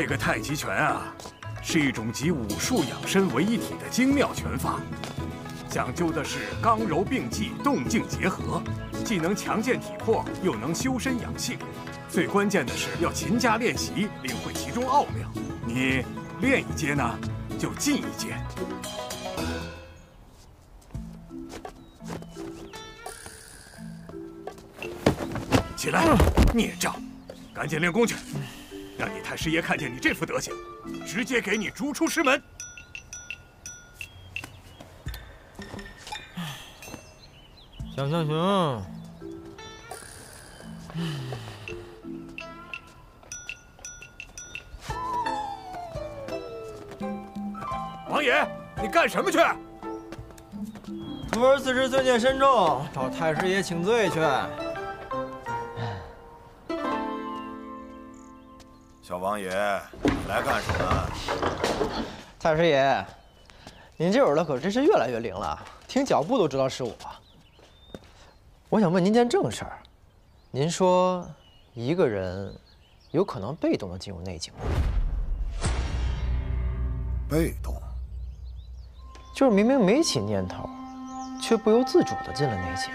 这个太极拳啊，是一种集武术养生为一体的精妙拳法，讲究的是刚柔并济、动静结合，既能强健体魄，又能修身养性。最关键的是要勤加练习，领会其中奥妙。你练一阶呢，就进一阶。 起来，孽障，赶紧练功去！让你太师爷看见你这副德行，直接给你逐出师门。想象行。王爷，你干什么去？徒儿此事罪孽深重，找太师爷请罪去。 小王爷，来干什么？太师爷，您这耳朵可真是越来越灵了，听脚步都知道是我。我想问您件正事儿，您说一个人有可能被动的进入内境吗？被动，就是明明没起念头，却不由自主的进了内境。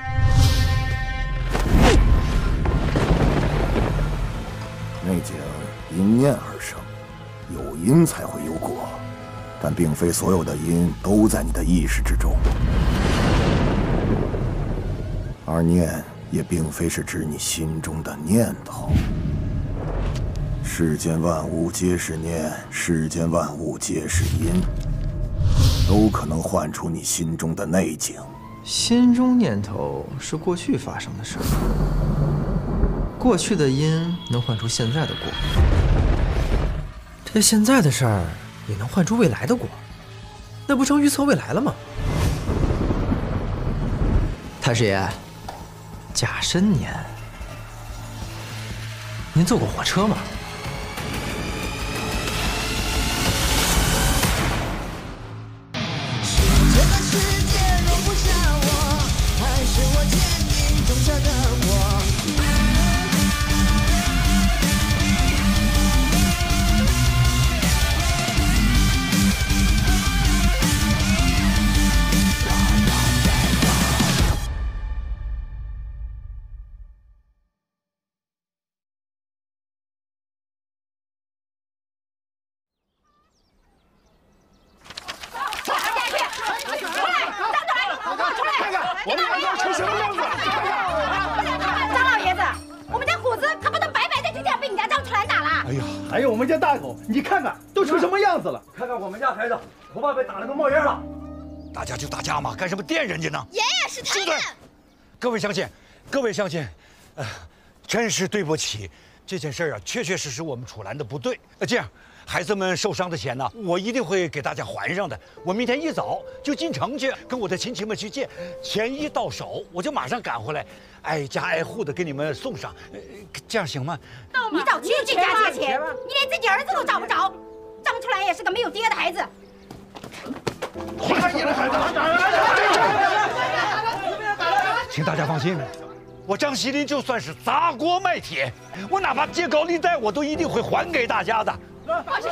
内境因念而生，有因才会有果，但并非所有的因都在你的意识之中，而念也并非是指你心中的念头。世间万物皆是念，世间万物皆是因，都可能唤出你心中的内境。心中念头是过去发生的事。 过去的因能换出现在的果，这现在的事儿也能换出未来的果，那不成预测未来了吗？太师爷，甲申年，您坐过火车吗？是这个世界容不下我，还是我坚定种下的我？ 孩子，头发被打了个冒烟了，打架就打架嘛，干什么电人家呢？爷爷是他们。各位乡亲，真是对不起，这件事啊，确实我们楚岚的不对。这样，孩子们受伤的钱呢，我一定会给大家还上的。我明天一早就进城去，跟我的亲戚们去借，钱一到手我就马上赶回来，挨家挨户的给你们送上。这样行吗？你找亲戚家借钱，你连自己儿子都找不着。 张出来也是个没有爹的孩子。打你了，孩子！请大家放心，我张锡林就算是砸锅卖铁，我哪怕借高利贷，我都一定会还给大家的。放心，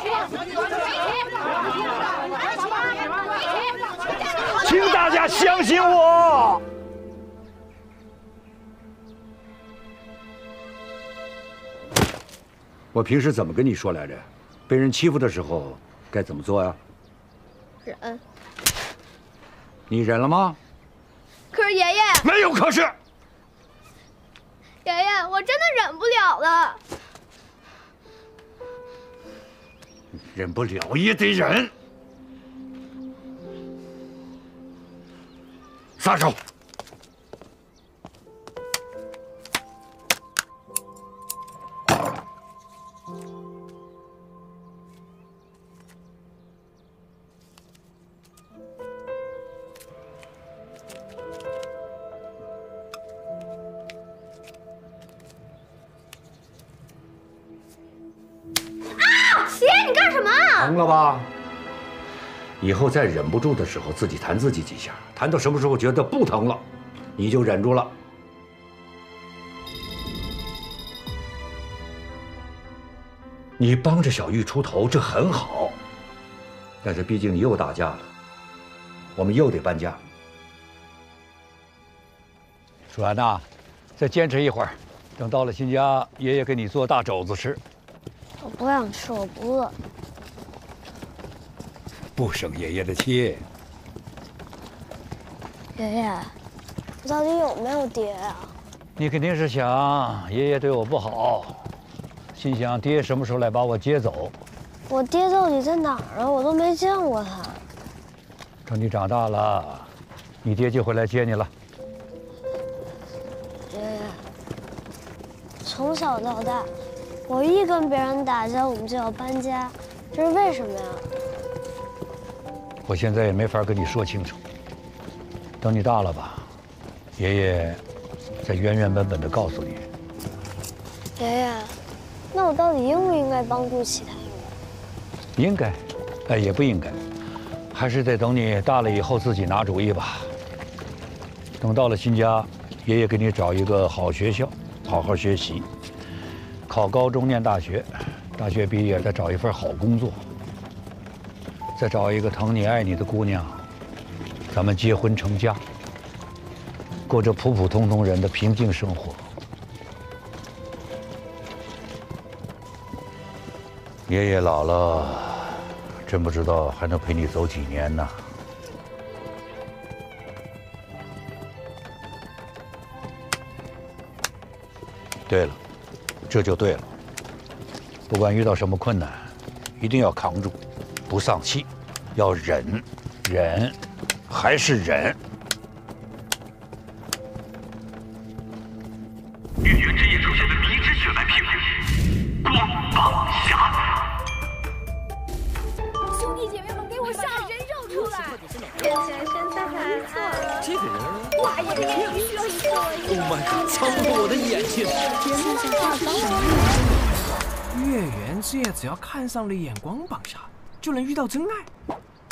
请大家相信我。 我平时怎么跟你说来着？ 被人欺负的时候该怎么做呀？忍。你忍了吗？可是爷爷没有可是。爷爷，我真的忍不了了。忍不了也得忍。撒手。 疼了吧？以后再忍不住的时候，自己弹自己几下，弹到什么时候觉得不疼了，你就忍住了。你帮着小玉出头，这很好。但是毕竟你又打架了，我们又得搬家。楚涵呐，再坚持一会儿，等到了新家，爷爷给你做大肘子吃。我不想吃，我不饿。不生爷爷的气。爷爷，我到底有没有爹啊？你肯定是想爷爷对我不好。 心想爹什么时候来把我接走？我爹到底在哪儿啊？我都没见过他。等你长大了，你爹就会来接你了。爷爷，从小到大，我一跟别人打架，我们就要搬家，这是为什么呀？我现在也没法跟你说清楚。等你大了吧，爷爷再原原本本的告诉你。爷爷。 那我到底应不应该帮助其他人？应该，但也不应该，还是得等你大了以后自己拿主意吧。等到了新家，爷爷给你找一个好学校，好好学习，考高中念大学，大学毕业再找一份好工作，再找一个疼你爱你的姑娘，咱们结婚成家，过着普普通通人的平静生活。 爷爷老了，真不知道还能陪你走几年呢。对了，这就对了。不管遇到什么困难，一定要扛住，不丧气，要忍，忍，还是忍。女爵之夜出现的迷之血脉屏，光芒霞。 眼前身材还不错，这个人哇，眼睛也不错。Oh my god， 藏不住我的眼睛。月圆之夜，只要看上了眼光榜上，就能遇到真爱。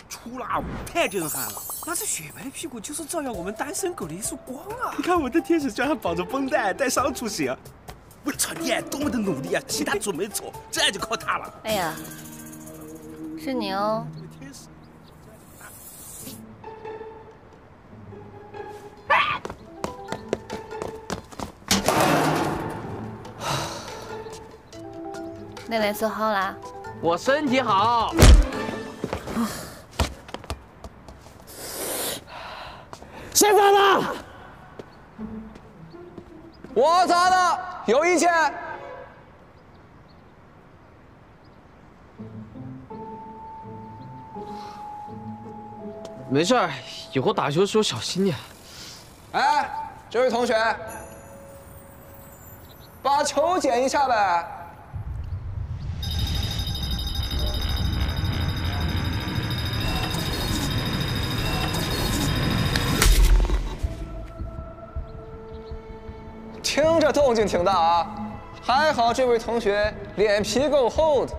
出辣舞太震撼了，那这雪白的屁股就是照耀我们单身狗的一束光啊！你看我的天使居然绑着绷带，带伤出行。我操，你多么的努力啊！其他组没走，真爱就靠他了。哎呀，是你哦。 那来做好啦，我身体好。谁砸的？我砸的，有意见。没事儿，以后打球时候小心点。哎，这位同学，把球捡一下呗。 听着动静挺大啊，还好这位同学脸皮够厚的。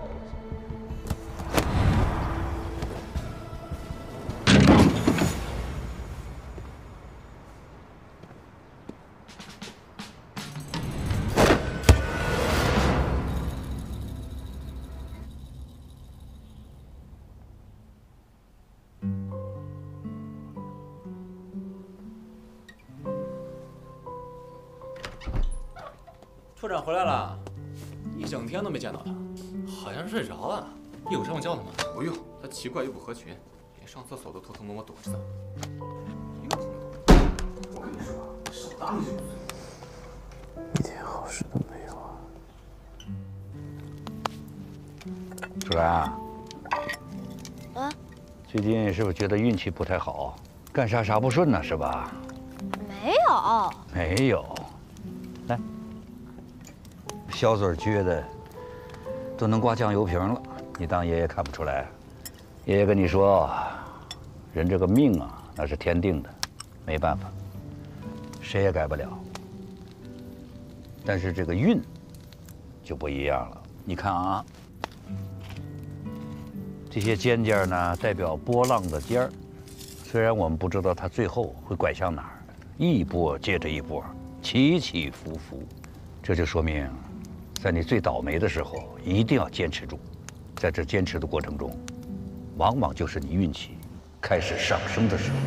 处长回来了，一整天都没见到他，好像是睡着了。你有这么叫他吗？不用，他奇怪又不合群，连上厕所都偷偷摸摸躲着他。一个朋友都没有。我跟你说，手大了就一点好事都没有啊。楚然啊，啊，最近是不是觉得运气不太好，干啥啥不顺呢？是吧？没有，没有，来。 小嘴撅的，都能刮酱油瓶了。你当爷爷看不出来？爷爷跟你说，人这个命啊，那是天定的，没办法，谁也改不了。但是这个运就不一样了。你看啊，这些尖尖呢，代表波浪的尖儿。虽然我们不知道它最后会拐向哪儿，一波接着一波，起起伏伏，这就说明。在你最倒霉的时候，一定要坚持住。在这坚持的过程中，往往就是你运气开始上升的时候。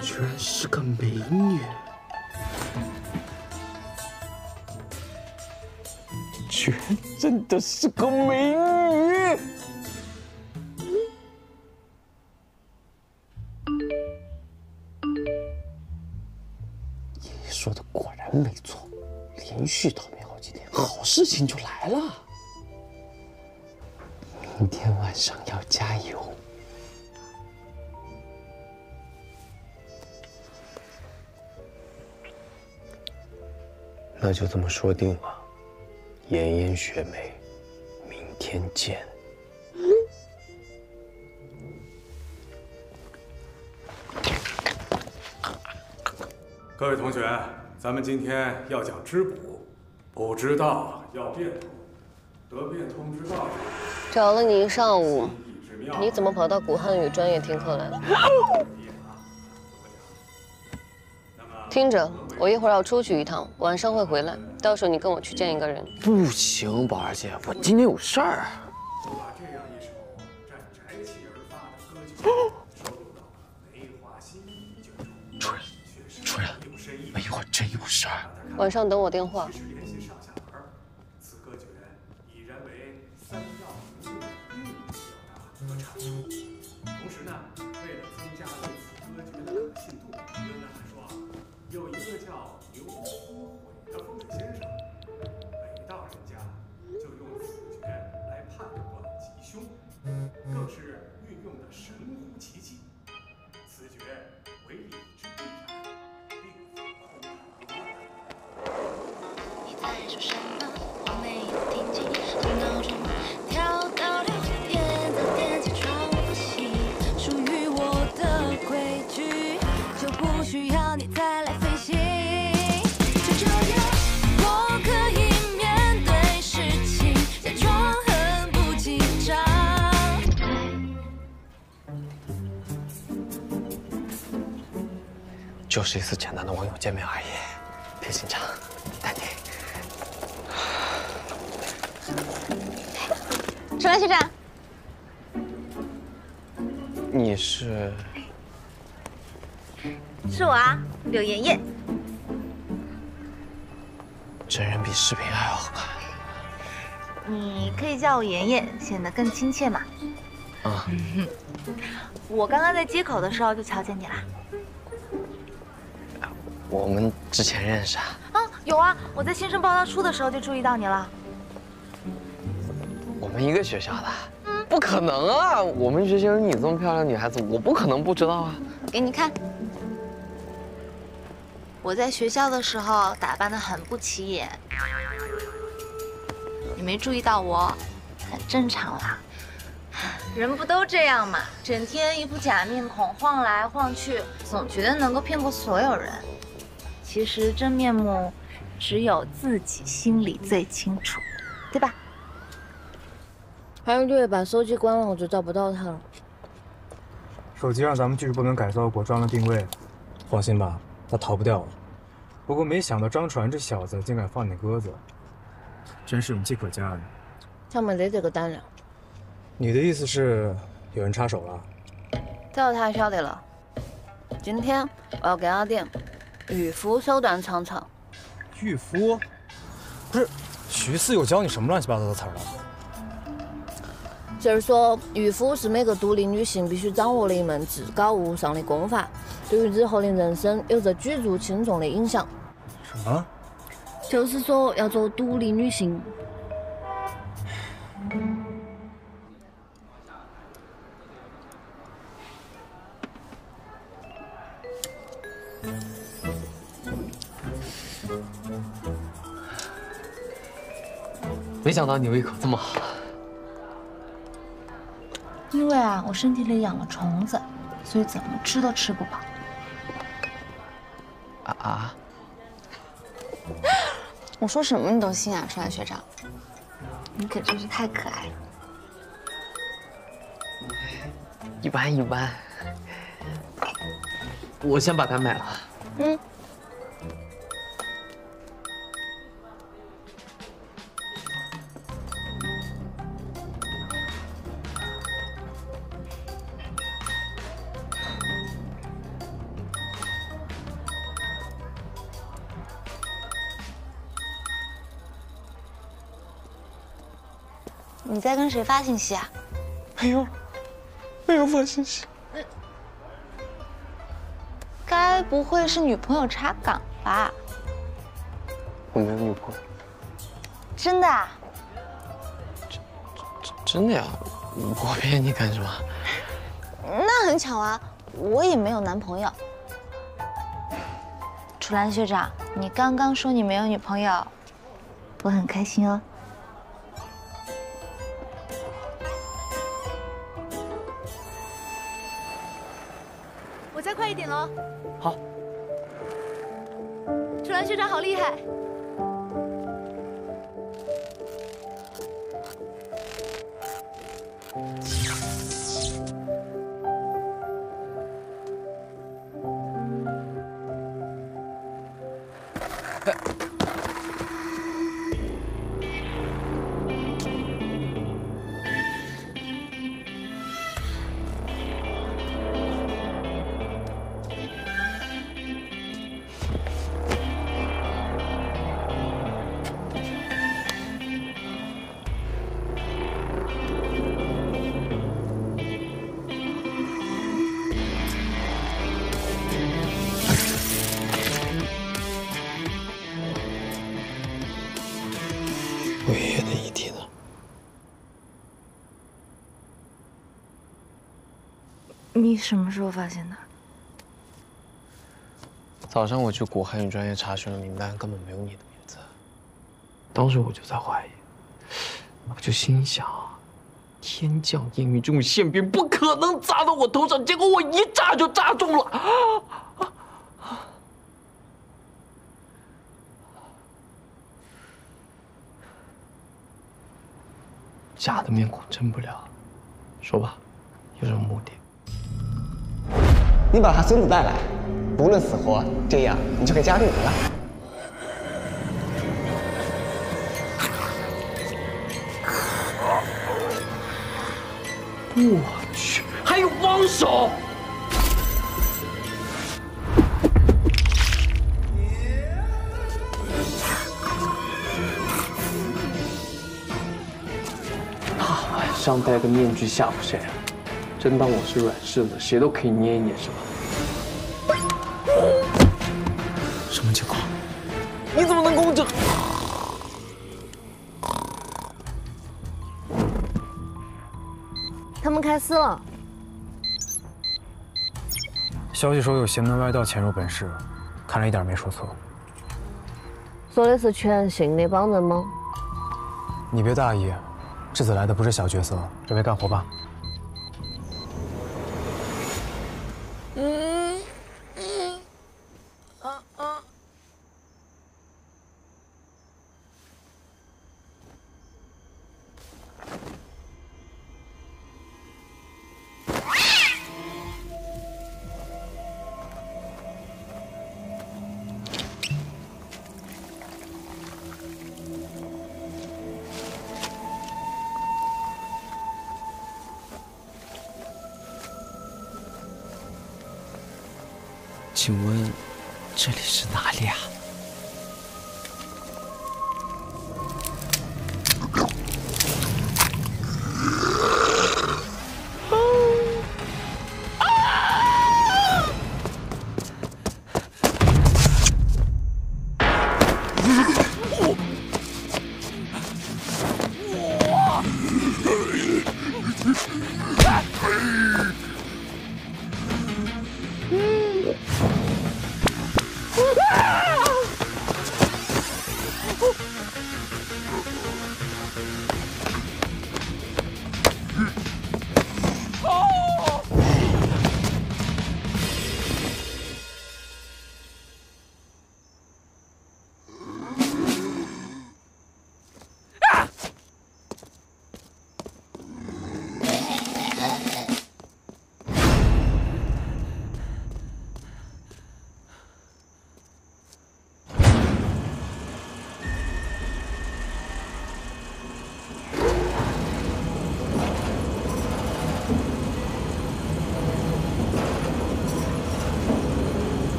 居然是个美女！ 居然真的是个美女！爷爷说的果然没错，连续倒霉好几天，好事情就来了。明天晚上要加油。 那就这么说定了，妍妍学妹，明天见。各位同学，咱们今天要讲知补，补之道要变通，得变通之道。找了你一上午，你怎么跑到古汉语专业听课来了？听着。 我一会儿要出去一趟，晚上会回来。到时候你跟我去见一个人。不行，宝儿姐，我今天有事儿。把这样一首沾宅气而发的歌曲收录到梅花心意卷中。主任，我一会儿真有事儿。晚上等我电话。此歌诀已然为三要素韵表达和阐述。同时呢，为了增加对此歌诀的可信度，云南还说。 有一个叫刘书伟的风水先生，每到人家就用此诀来判断吉凶，更是运用的神乎其技。此诀为礼之必然，并非空谈。你在说什么？我没有听清，从闹钟跳到6点的电器窗户西，属于我的规矩就不需要你再。 就是一次简单的网友见面而已，别紧张，淡定。楚岚学长，你是？是我啊，柳妍妍。真人比视频还要好看。你可以叫我妍妍，显得更亲切嘛。啊。我刚刚在街口的时候就瞧见你了。 我们之前认识啊？啊，有啊！我在新生报道处的时候就注意到你了。我们一个学校的？嗯，不可能啊！我们学校有你这么漂亮的女孩子，我不可能不知道啊！给你看，我在学校的时候打扮得很不起眼，你没注意到我，很正常啦。人不都这样嘛？整天一副假面孔晃来晃去，总觉得能够骗过所有人。 其实真面目，只有自己心里最清楚，对吧？还是对，把手机关了，我就找不到他了。手机让咱们技术部门改造过，装了定位。放心吧，他逃不掉了。不过没想到张传这小子竟敢放你鸽子，真是勇气可嘉的。他们得这个胆量。你的意思是有人插手了？叫他晓得了。今天我要给阿店。 羽服手段尝尝。羽服？不是，徐四又教你什么乱七八糟的词儿了？就是说，羽服是每个独立女性必须掌握的一门至高无上的功法，对于日后的人生有着举足轻重的影响。什么？就是说，要做独立女性。没想到你胃口这么好。因为啊，我身体里养了虫子，所以怎么吃都吃不饱。啊啊！我说什么你都心痒是吧，学长？你可真是太可爱了。一般一般。我先把它买了。嗯。 你在跟谁发信息啊？没有发信息。该不会是女朋友查岗吧？我没有女朋友。真的啊？真的呀？我骗你干什么？那很巧啊，我也没有男朋友。楚岚学长，你刚刚说你没有女朋友，我很开心哦。 快一点喽！好，楚岚学长好厉害。你什么时候发现的？早上我去古汉语专业查询了名单，根本没有你的名字。当时我就在怀疑，我就心想，天降烟雨这种馅饼不可能砸到我头上，结果我一炸就炸中了。假的面孔真不了，说吧，有什么目的？ 你把他孙子带来，不论死活，这样你就可以加入我了。我去，还有帮手！大晚上戴个面具吓唬谁啊？ 真当我是软柿子，谁都可以捏一捏是吧？什么情况？你怎么能攻击？他们开撕了。消息说有邪门歪道潜入本市，看来一点没说错。做类似劝醒那帮人吗？你别大意，这次来的不是小角色，准备干活吧。 请问这里是哪里啊？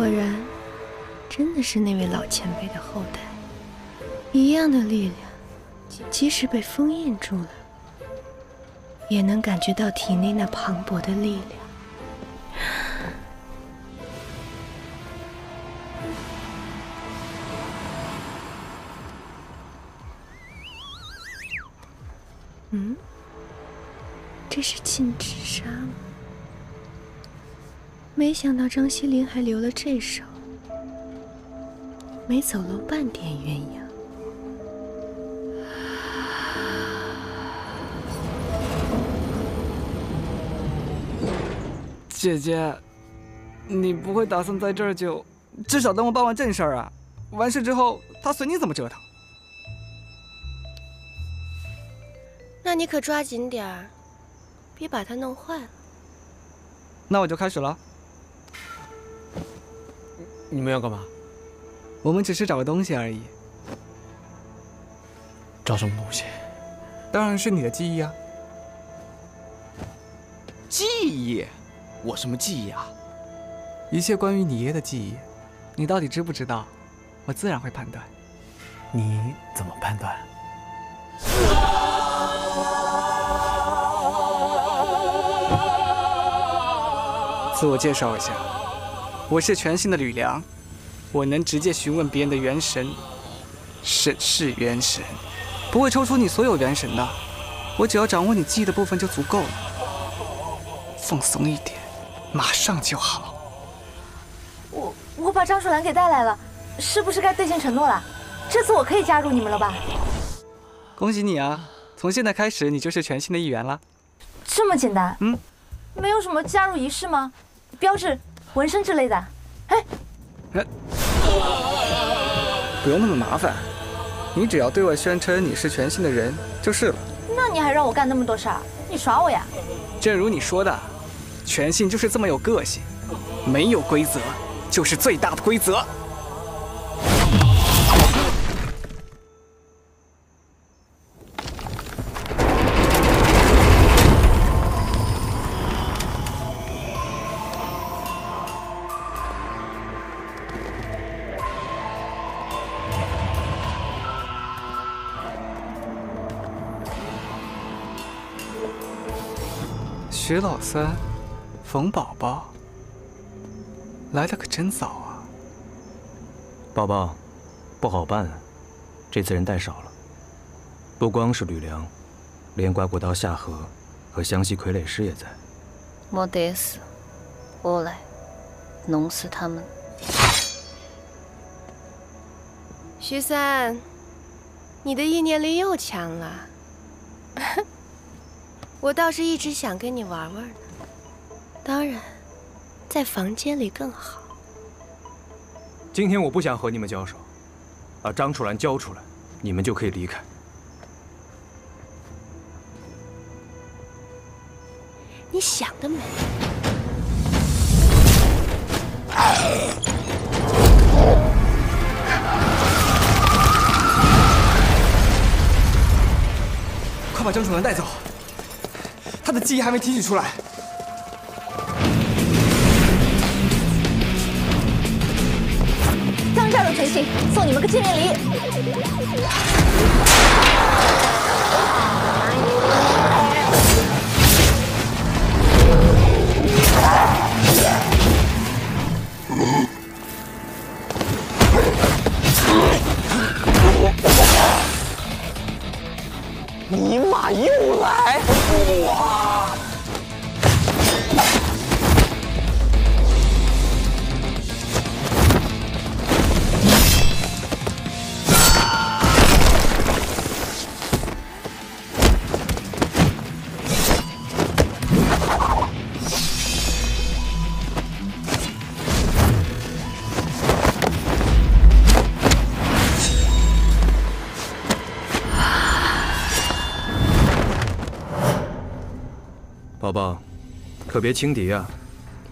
果然，真的是那位老前辈的后代，一样的力量，即使被封印住了，也能感觉到体内那磅礴的力量。 嗯，这是禁止杀吗？没想到张西林还留了这手，没走漏半点鸳鸯。 姐姐，你不会打算在这儿就至少等我办完正事儿啊？完事之后，他随你怎么折腾。那你可抓紧点儿，别把它弄坏了。那我就开始了。你们要干嘛？我们只是找个东西而已。找什么东西？当然是你的记忆啊。记忆。 我什么记忆啊？一切关于你爷的记忆，你到底知不知道？我自然会判断。你怎么判断？自我介绍一下，我是全新的吕梁，我能直接询问别人的元神，是元神，不会抽出你所有元神的。我只要掌握你记忆的部分就足够了，放松一点。 马上就好。我把张树兰给带来了，是不是该兑现承诺了？这次我可以加入你们了吧？恭喜你啊！从现在开始，你就是全新的一员了。这么简单？嗯。没有什么加入仪式吗？标志、纹身之类的？哎，不用那么麻烦，你只要对外宣称你是全新的人就是了。那你还让我干那么多事儿？你耍我呀？正如你说的。 全信就是这么有个性，没有规则就是最大的规则。徐老三。 冯宝宝来的可真早啊！宝宝，不好办啊，这次人带少了。不光是吕梁，连刮骨刀夏荷和湘西傀儡师也在。莫得死，我来弄死他们。徐三，你的意念力又强了。我倒是一直想跟你玩玩呢。 当然，在房间里更好。今天我不想和你们交手，把张楚岚交出来，你们就可以离开。你想得美！快把张楚岚带走，他的记忆还没提取出来。 加入全信，送你们个见面礼。尼玛又来！哇！ 宝宝，可别轻敌啊！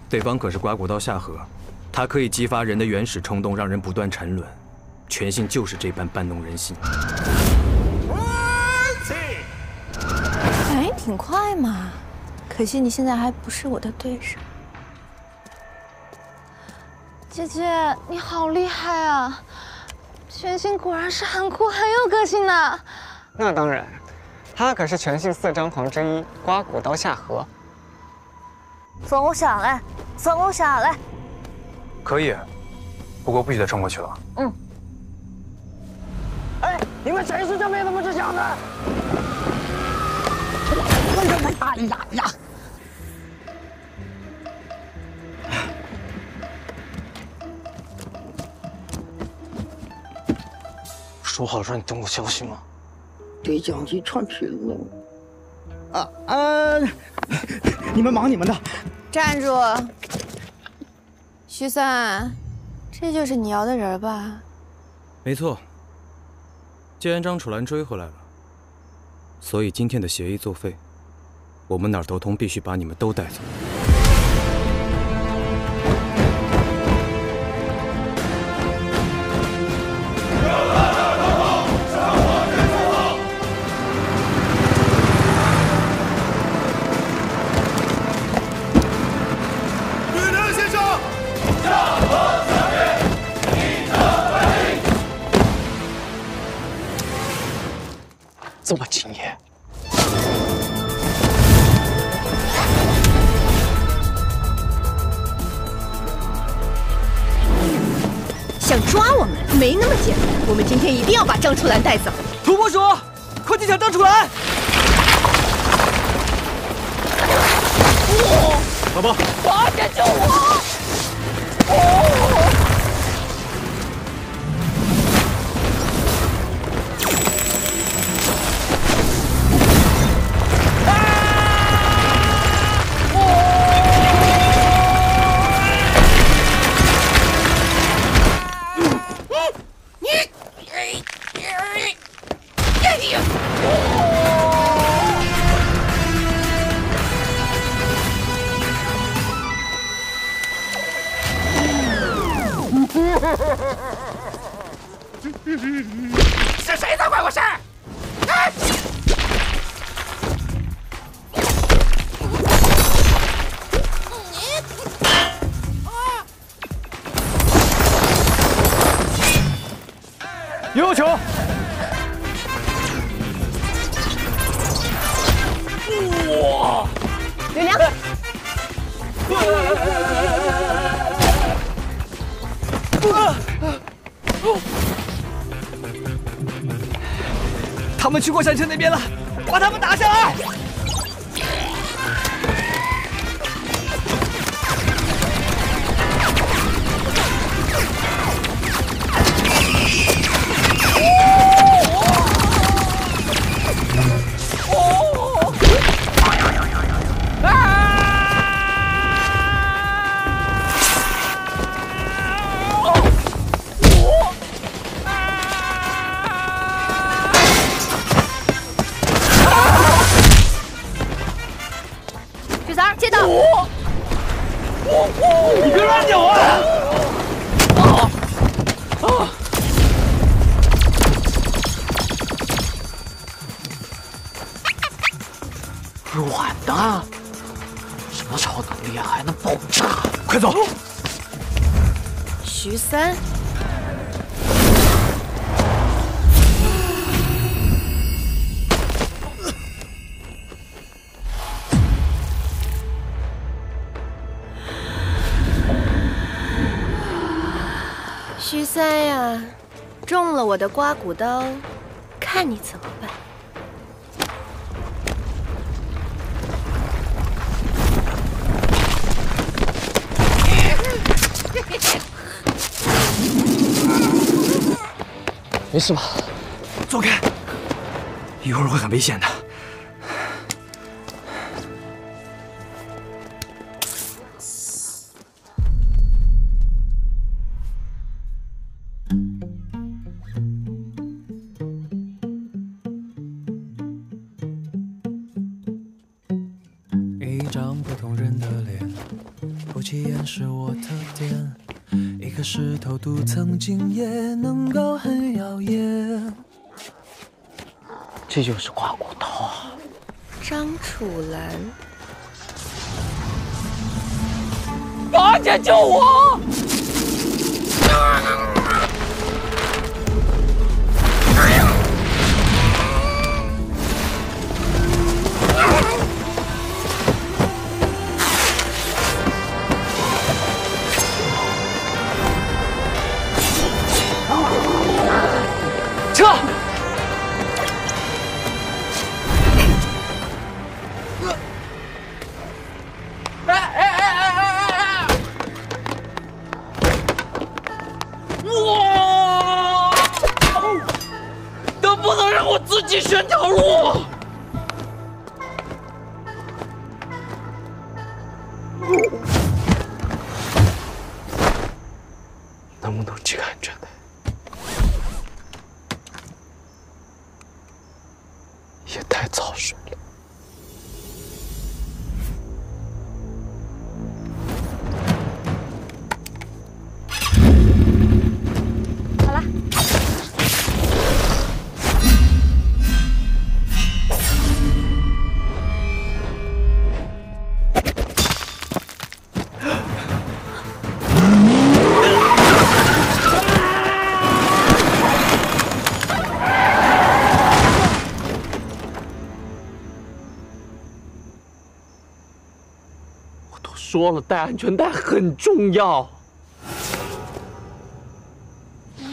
对方可是刮骨刀夏荷，它可以激发人的原始冲动，让人不断沉沦。全信就是这般搬弄人心。哎，挺快嘛，可惜你现在还不是我的对手。姐姐，你好厉害啊！全信果然是很酷很有个性的。那当然，他可是全信4张皇之一刮骨刀夏荷。孙无想嘞，孙无想嘞。可以，不过不许再冲过去了。嗯。哎，你们谁是这妹子不识相的？哎呀呀！ 说好让你等我消息吗？得讲一串评论。你们忙你们的。站住！徐三，这就是你要的人吧？没错。既然张楚岚追回来了，所以今天的协议作废，我们哪儿都通必须把你们都带走。 这么敬业，想抓我们没那么简单。我们今天一定要把张楚岚带走。土拨鼠，快去抢张楚岚！老婆，快点救我！是谁在管我事？哎！有请。 他们去过山车那边了，把他们打下来！你别乱讲话！软的，什么超能力还能爆炸？快走！徐三，徐三呀，中了我的刮骨刀，看你怎么办！没事吧？走开，一会儿会很危险的。 石头肚曾经也能够很耀眼，这就是刮骨刀啊！张楚岚，八姐救我！说了，带安全带很重要。啊！刘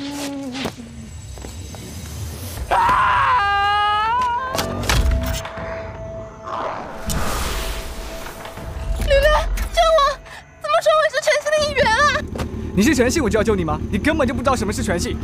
刘，救我！怎么说我是全系的一员啊？你是全系，我就要救你吗？你根本就不知道什么是全系。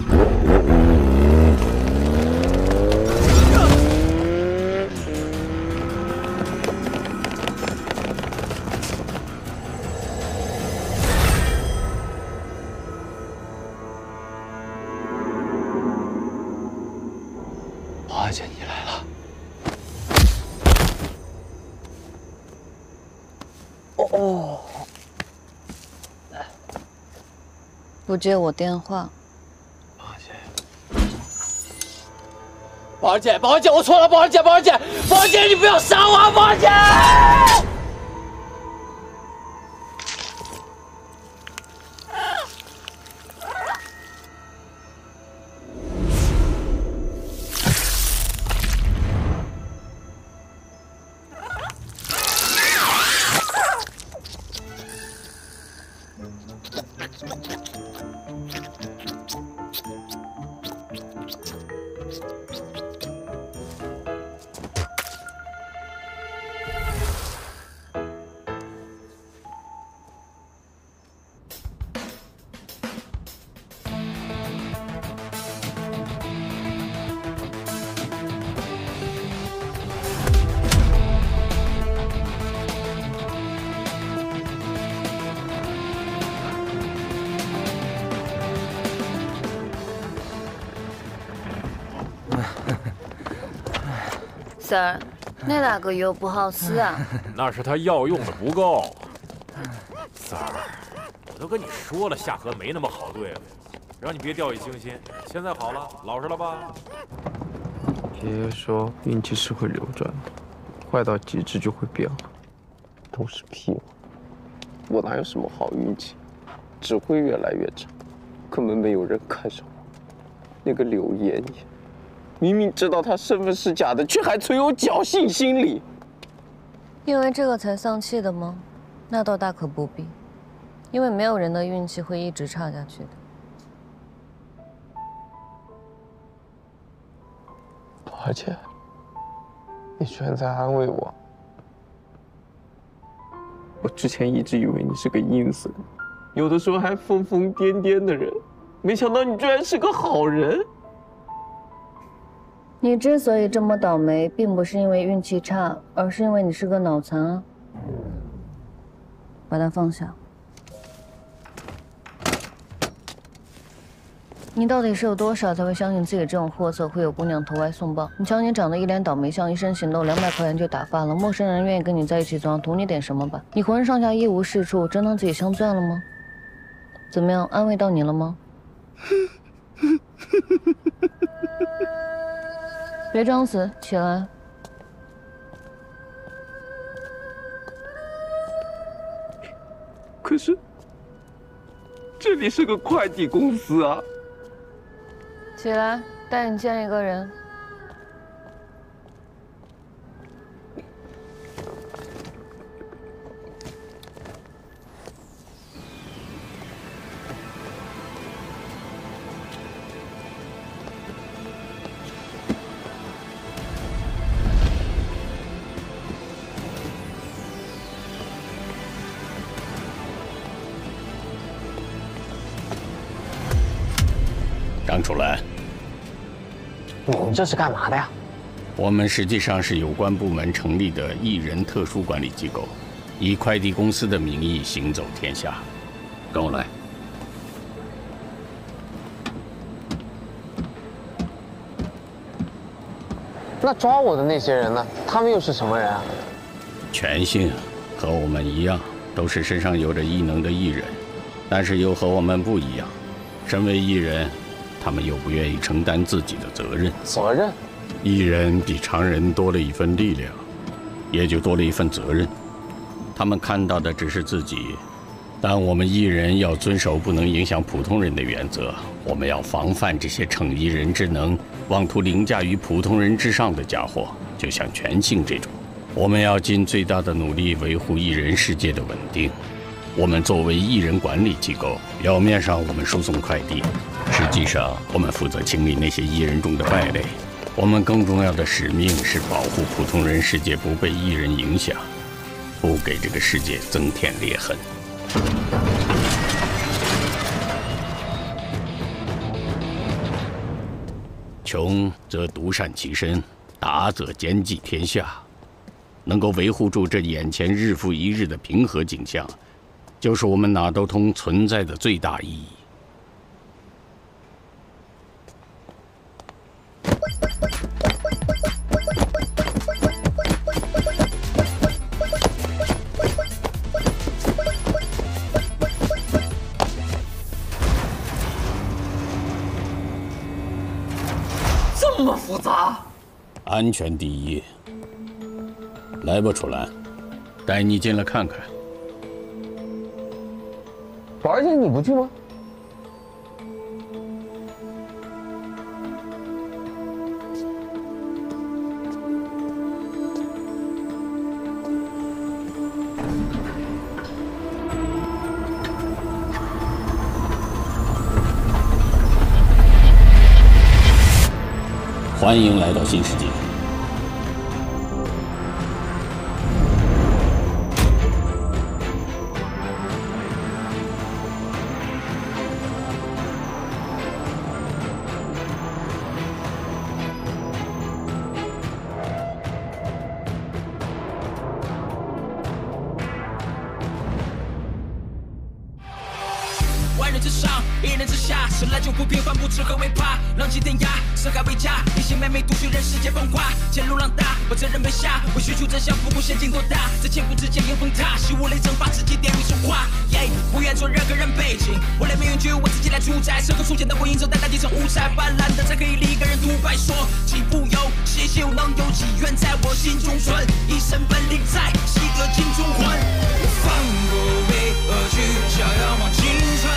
不接我电话，宝儿姐，我错了，宝儿姐，你不要杀我，宝儿姐！Sir， 那大哥又不好吃啊？那是他药用的不够。Sir， 我都跟你说了，下河没那么好对付，让你别掉以轻心。现在好了，老实了吧？爷爷说运气是会流转的，坏到极致就会变好。都是屁话，我哪有什么好运气，只会越来越差，根本没有人看上我。那个柳岩岩。 明明知道他身份是假的，却还存有侥幸心理。因为这个才丧气的吗？那倒大可不必，因为没有人的运气会一直差下去的。宝儿姐，你居然在安慰我！我之前一直以为你是个阴森，有的时候还疯疯癫癫的人，没想到你居然是个好人。 你之所以这么倒霉，并不是因为运气差，而是因为你是个脑残啊！把它放下。你到底是有多少才会相信自己这种货色会有姑娘投怀送抱？你瞧你长得一脸倒霉相，一身行头200块钱就打发了，陌生人愿意跟你在一起，总要图你点什么吧？你浑身上下一无是处，真当自己镶钻了吗？怎么样，安慰到你了吗？别装死，起来！可是，这里是个快递公司啊！起来，带你见一个人。张楚岚，你们这是干嘛的呀？我们实际上是有关部门成立的艺人特殊管理机构，以快递公司的名义行走天下。跟我来。那抓我的那些人呢？他们又是什么人啊？全姓和我们一样，都是身上有着异能的艺人，但是又和我们不一样。身为艺人。 他们又不愿意承担自己的责任。责任，艺人比常人多了一份力量，也就多了一份责任。他们看到的只是自己，但我们艺人要遵守不能影响普通人的原则。我们要防范这些逞一人之能、妄图凌驾于普通人之上的家伙，就像全性这种。我们要尽最大的努力维护艺人世界的稳定。 我们作为艺人管理机构，表面上我们输送快递，实际上我们负责清理那些艺人中的败类。我们更重要的使命是保护普通人世界不被艺人影响，不给这个世界增添裂痕。穷则独善其身，达则兼济天下。能够维护住这眼前日复一日的平和景象。 就是我们哪都通存在的最大意义。这么复杂？安全第一。来吧，楚岚，带你进来看看。 而且你不去吗？欢迎来到新世界。 人之上，一人之下，生来就不平凡，不知何为怕。浪迹天涯，四海为家。一心暧昧，独行人世间风化。前路浪大，我责任没下。我寻求真相，不顾险境多大。在千古之间迎风踏，是我来蒸发自己点名说话。耶，不愿做任何人背景，我来命运由我自己来主宰。深刻粗浅的我，因着淡淡一场五彩斑斓的，才可以令一个人独白说己不由，谁又能有几愿在我心中存？一身本领在，习得尽忠魂。我放过为何去，想要往青春。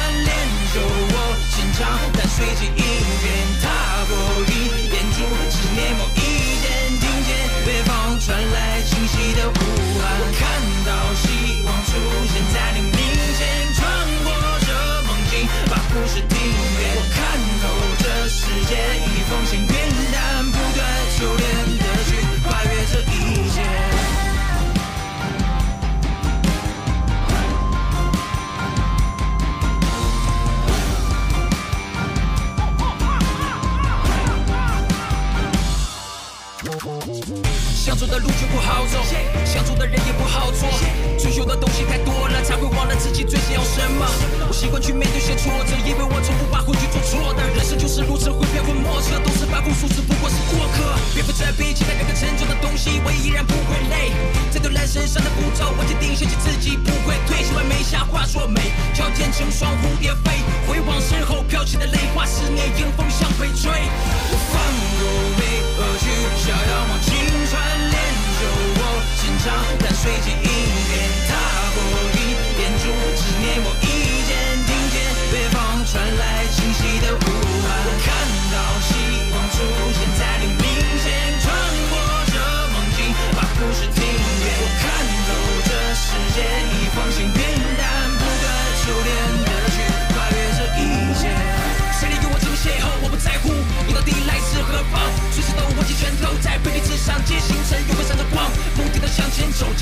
有我心肠，但随即一变，踏过一眼珠，执念某一天听见远方传来清晰的呼喊，我看到希望出现在黎明前，穿过这梦境，把故事听遍，我看透这世界已风险云淡，不断修炼的去跨越这一切。 想走的路却不好走，想做的人也不好做。追求的东西太多了，才会忘了自己最想要什么。我习惯去面对些挫折，因为我从不把过去做错的。人生就是如此，会变幻莫测，都是凡夫俗子，不过是过客。别不在意，期待那个沉重的东西，我依然不会累。在对人身上的步骤，我坚定相信自己不会退。千万没瞎话说美，矫健成双蝴蝶飞。回望身后飘起的泪花，思念迎风向北吹。我放过为何去，想要往青春。 练就我心肠，但随即一变，踏过一点钟，执念我一见听见。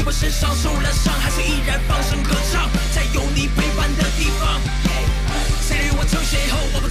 尽管身上受了伤，还是依然放声歌唱，在有你陪伴的地方。谁令我称谁后，我不